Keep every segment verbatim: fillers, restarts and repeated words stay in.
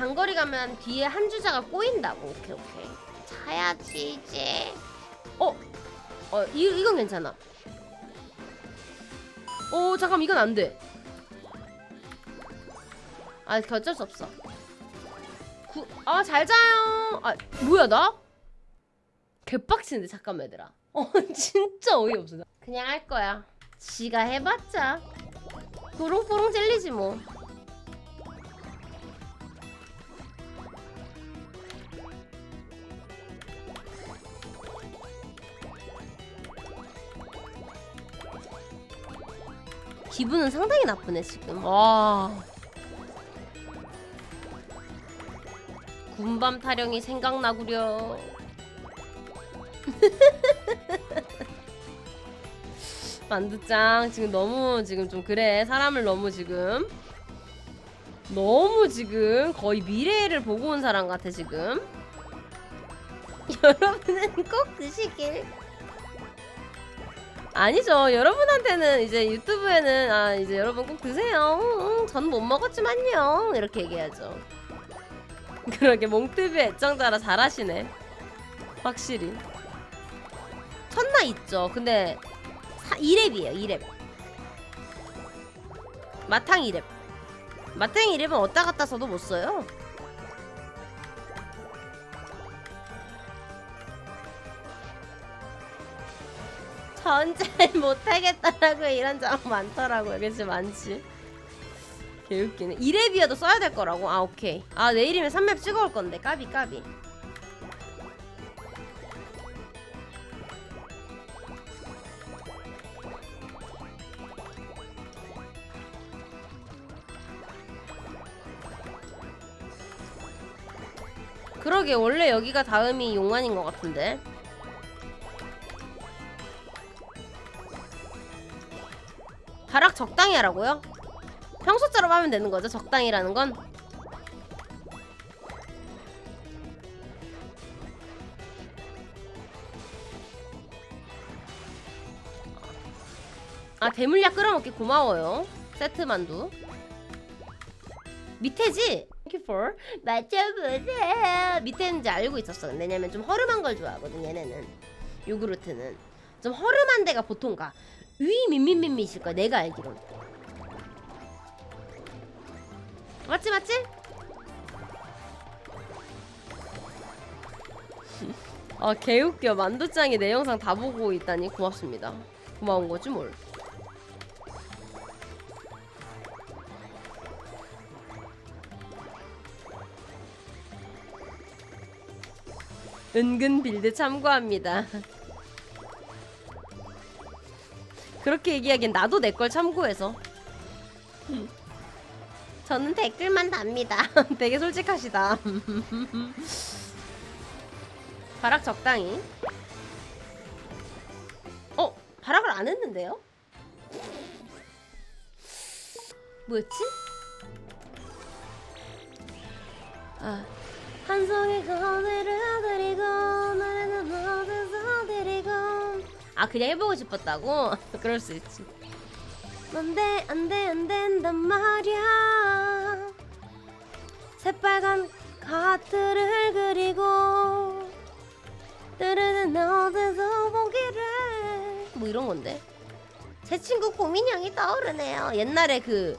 장거리 가면 뒤에 한 주자가 꼬인다고. 오케이 오케이. 차야지 이제. 어? 어 이, 이건 괜찮아. 오 잠깐만 이건 안 돼. 아 어쩔 수 없어. 구, 아 잘자요. 아 뭐야 나? 개빡치는데 잠깐만 얘들아. 어 진짜 어이없어. 그냥 할 거야. 지가 해봤자 도롱뽀롱 젤리지 뭐. 기분은 상당히 나쁘네 지금. 와. 군밤 타령이 생각나구려. 만두짱 지금 너무 지금 좀 그래. 사람을 너무 지금 너무 지금 거의 미래를 보고 온 사람 같아 지금. 여러분은 꼭 드시길. 아니죠. 여러분한테는 이제 유튜브에는 아 이제 여러분 꼭 드세요. 응, 전 못 먹었지만요. 이렇게 얘기하죠. 그러게 몽티비 애청자라 잘하시네. 확실히. 첫나 있죠. 근데 사, 이 렙이에요. 이 렙. 마탕 이 렙. 마탕 이 렙은 어디다 갖다 써도 못 써요. 전 잘 못하겠다라고 이런 적 많더라고요. 그치 많지. 개웃기네. 이 렙이어도 써야 될 거라고? 아 오케이. 아 내일이면 삼 렙 찍어올 건데. 까비 까비. 그러게 원래 여기가 다음이 용안인 것 같은데. 발악 적당히 하라고요? 평소처럼 하면 되는 거죠? 적당히라는 건? 아 대물약 끓여먹기 고마워요. 세트만두 밑에지? 맞춰보세요. 밑에인지 알고 있었어. 왜냐면 좀 허름한 걸 좋아하거든 얘네는. 요구르트는 좀 허름한 데가 보통 가. 위 민민민민이실 거야 내가 알기론. 맞지 맞지? 아 개웃겨. 만두짱이 내 영상 다 보고 있다니 고맙습니다. 고마운 거지 뭘. 은근 빌드 참고합니다. 그렇게 얘기하기엔 나도 내 걸 참고해서. 저는 댓글만 답니다. 되게 솔직하시다. 발악 적당히. 어? 발악을 안 했는데요? 뭐였지? 아 한 송이 거들을 드리고 나는 모두 드리고. 아 그냥 해보고 싶었다고? 그럴 수 있지. 안돼 안돼 안된단 말야. 새빨간 하트를 그리고 뜨르는 어디서 보기를 뭐 이런건데. 제 친구 고민형이 떠오르네요. 옛날에 그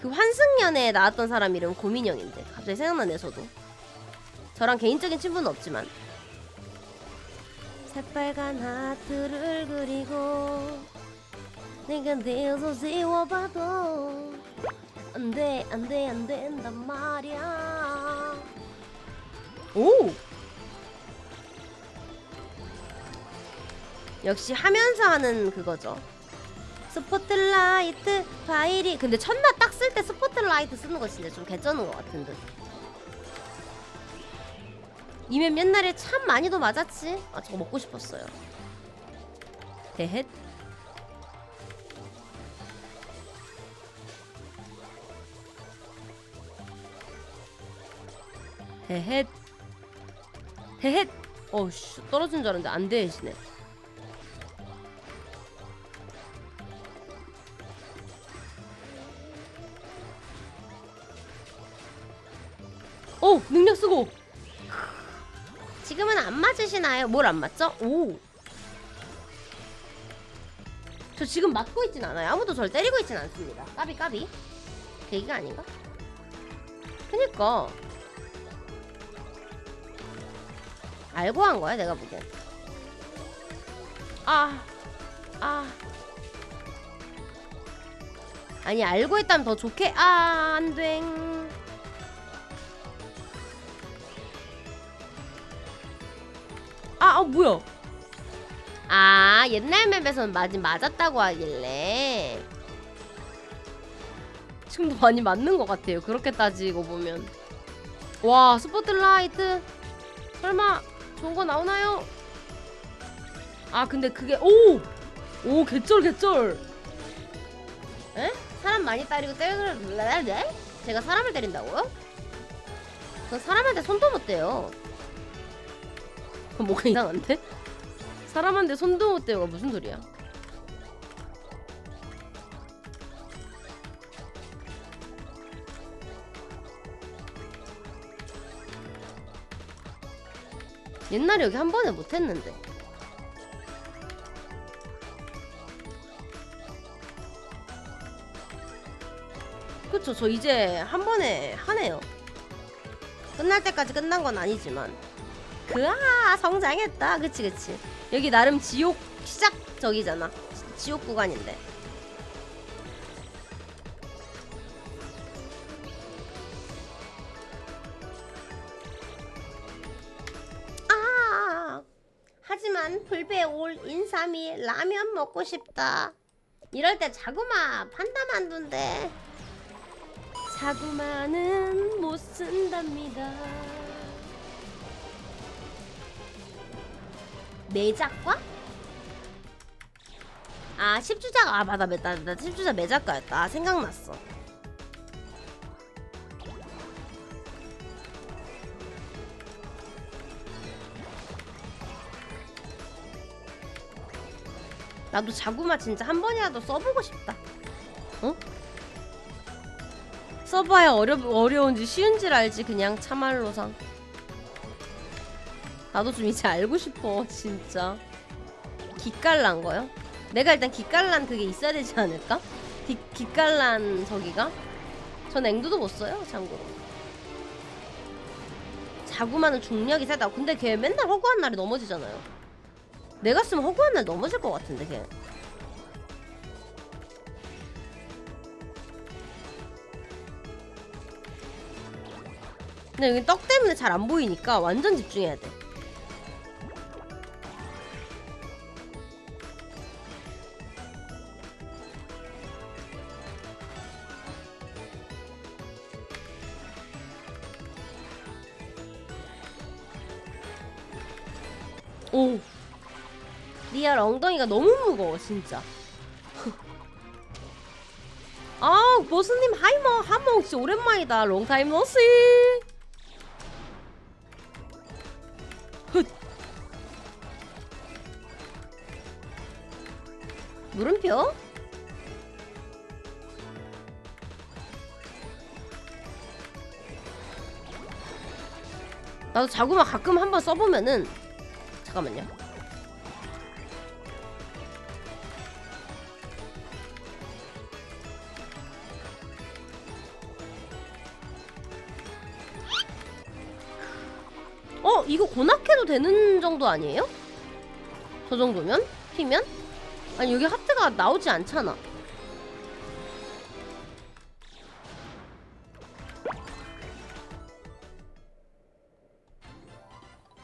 그 환승연애에 나왔던 사람 이름 고민형인데 갑자기 생각나네. 저도 저랑 개인적인 친분은 없지만. 새빨간 하트를 그리고 내가 뒤에서 지워봐도 안돼 안돼 안된단 말이야. 오! 역시 하면서 하는 그거죠. 스포트라이트 파일이. 근데 첫나 딱 쓸 때 스포트라이트 쓰는 거 진짜 좀 개쩌는 것 같은 듯. 이 맵 옛날에 참 많이도 맞았지. 아 저거 먹고 싶었어요. 대헷. 대헷. 대헷. 어우씨 떨어진 줄 알았는데 안 대헷이네. 오! 능력 쓰고! 지금은 안 맞으시나요? 뭘 안 맞죠? 오! 저 지금 맞고 있진 않아요. 아무도 절 때리고 있진 않습니다. 까비 까비. 계기가 아닌가? 그니까 알고 한 거야 내가 보기엔. 아, 아. 아니 알고 했다면 더 좋게. 아, 안 돼. 아, 아 뭐야? 아 옛날 맵에서는 많이 맞았다고 하길래 지금도 많이 맞는 것 같아요. 그렇게 따지고 보면. 와 스포트라이트 설마 좋은 거 나오나요? 아 근데 그게 오! 오 개쩔 개쩔. 에? 사람 많이 때리고 때려 제가 사람을 때린다고요? 전 사람한테 손도 못 대요. 뭐가 이상한데? 사람한테 손도 못 대요가 무슨 소리야? 옛날에 여기 한 번에 못 했는데. 그쵸, 저 이제 한 번에 하네요. 끝날 때까지 끝난 건 아니지만. 그아 성장했다. 그치 그치. 여기 나름 지옥 시작 저기잖아. 지, 지옥 구간인데. 아 하지만 불배에 올 인삼이 라면 먹고 싶다. 이럴 때 자구마 판다 만둔데. 자구마는 못 쓴답니다. 매작과? 아 십주작 아 맞아 맞다 나 십주작 매작과였다. 아, 생각났어. 나도 자구마 진짜 한 번이라도 써보고 싶다. 어? 써봐야 어려, 어려운지 쉬운지를 알지. 그냥 참말로상 나도 좀 이제 알고 싶어 진짜. 기깔난 거요? 내가 일단 기깔난 그게 있어야 되지 않을까? 기, 기깔난 저기가? 전 앵두도 못 써요 참고로. 자구마는 중력이 세다. 근데 걔 맨날 허구한 날에 넘어지잖아요. 내가 쓰면 허구한 날 넘어질 것 같은데 걔. 근데 여기 떡 때문에 잘 안 보이니까 완전 집중해야 돼. 오! 리얼 엉덩이가 너무 무거워 진짜. 아 보스님 하이머 하몽 진짜 오랜만이다. 롱타임 노씨. 물음표? 나도 자구마 가끔 한번 써보면은. 잠깐만요. 어? 이거 고낙해도 되는 정도 아니에요? 저 정도면? 피면? 아니 여기 하트가 나오지 않잖아.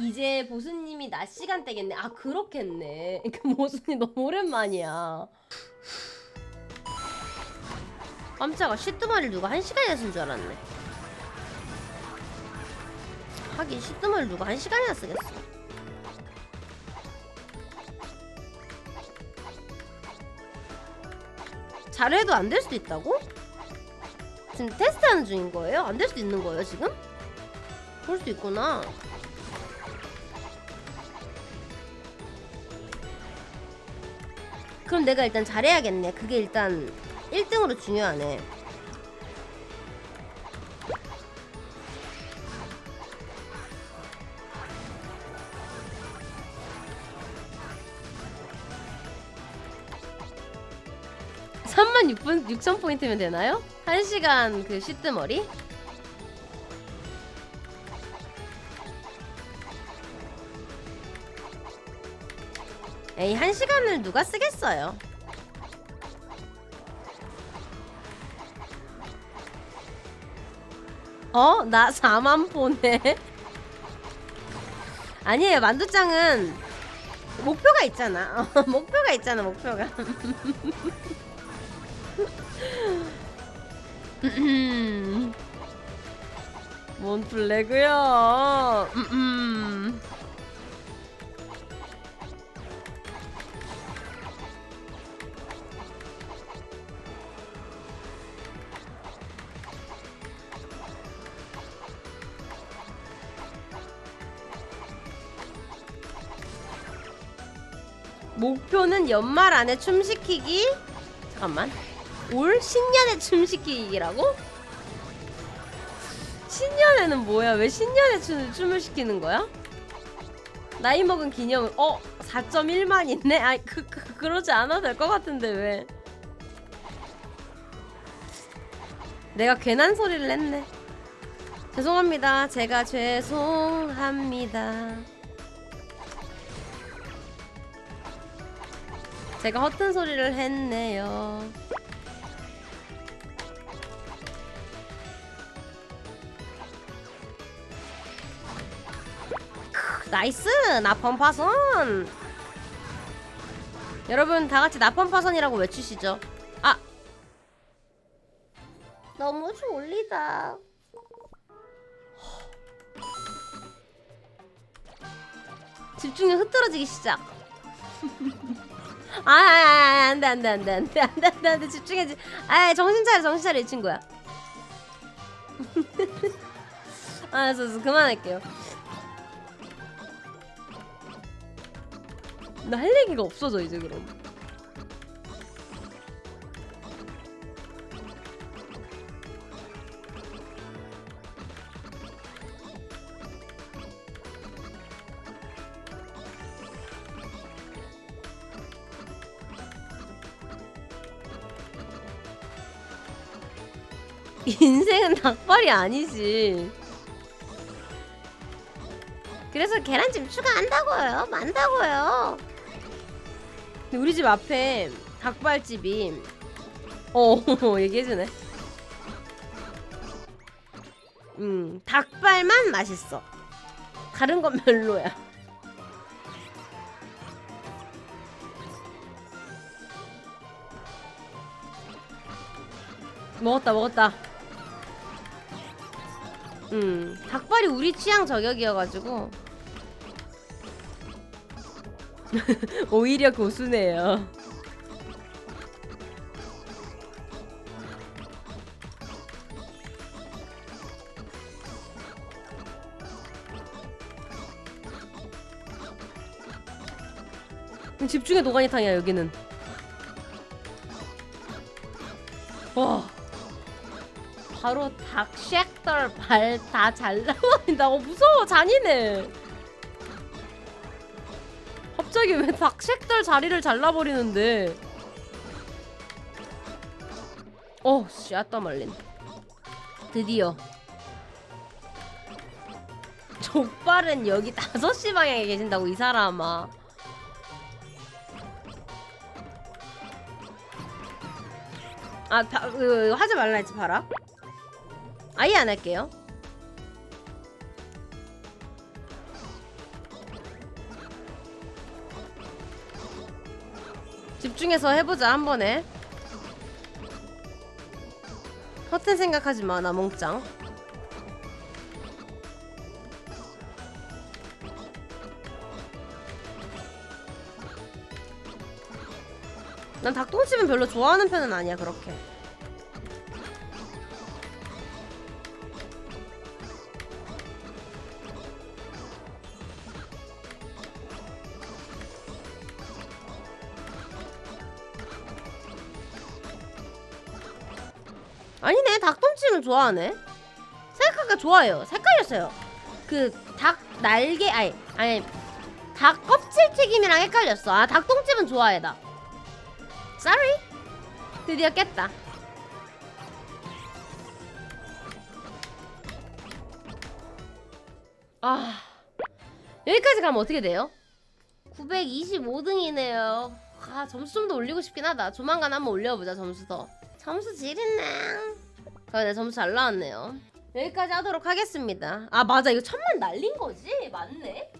이제 보수님이 낮 시간대겠네. 아 그렇겠네. 그러니까 보수님 너무 오랜만이야. 깜짝아 시트마를 누가 한 시간이나 쓴 줄 알았네. 하긴 시트마를 누가 한 시간이나 쓰겠어. 잘해도 안 될 수도 있다고? 지금 테스트하는 중인 거예요? 안 될 수도 있는 거예요 지금? 그럴 수도 있구나. 그럼 내가 일단 잘해야겠네. 그게 일단 일 등으로 중요하네. 삼만 육천 포인트면 되나요? 한 시간 그 시트머리? 에이, 한 시간을 누가 쓰겠어요? 어? 나 사만 포네 아니에요, 만두짱은 목표가 있잖아. 어, 목표가 있잖아, 목표가. 뭔 플레고요. 목표는 연말 안에 춤 시키기? 잠깐만, 올 신년에 춤 시키기라고? 신년에는 뭐야? 왜 신년에 춤, 춤을 시키는 거야? 나이 먹은 기념. 어? 사 점 일만 있네? 아이 그, 그, 그러지 않아도 될 것 같은데 왜? 내가 괜한 소리를 했네. 죄송합니다. 제가 죄송합니다. 제가 허튼 소리를 했네요. 크, 나이스! 나펀파선! 여러분 다같이 나펀파선이라고 외치시죠. 아! 너무 졸리다. 집중력 흐트러지기 시작. 아, 안돼 안돼 안돼 안돼 안돼 안돼 안돼 집중해야지. 아, 정신 차려 정신 차려 이 친구야. 아, 저, 저 그만할게요. 나 할 얘기가 없어져 이제 그럼. 인생은 닭발이 아니지. 그래서 계란찜 추가한다고요. 만다고요. 근데 우리 집 앞에 닭발집이 어 얘기해주네. 음, 닭발만 맛있어. 다른 건 별로야. 먹었다 먹었다. 음, 닭발이 우리 취향 저격이어가지고 오히려 고수네요. 집중해 노가니탕이야 여기는. 와, 바로 닭 쉑들 발 다 잘 나온다. 어, 무서워. 잔인해. 갑자기 왜 닭 쉑들 자리를 잘라버리는데. 어, 씨, 아따 말린. 드디어 족발은 여기 다섯 시 방향에 계신다고 이 사람아. 아, 다, 이거, 이거 하지 말라 했지, 봐라. 아예 안 할게요. 집중해서 해보자, 한 번에. 허튼 생각하지 마, 나 몽짱. 난 닭똥집은 별로 좋아하는 편은 아니야, 그렇게. 아니네, 닭똥찜은 좋아하네. 생각하니까 좋아해요. 헷갈렸어요. 그 닭 날개, 아니 아니 닭 껍질 튀김이랑 헷갈렸어. 아, 닭똥찜은 좋아해 나. Sorry. 드디어 깼다. 아, 여기까지 가면 어떻게 돼요? 구백이십오 등이네요 아, 점수 좀 더 올리고 싶긴 하다. 조만간 한번 올려보자. 점수 더. 점수 지렸네. 아, 네, 점수 잘 나왔네요. 여기까지 하도록 하겠습니다. 아, 맞아, 이거 천만 날린 거지? 맞네?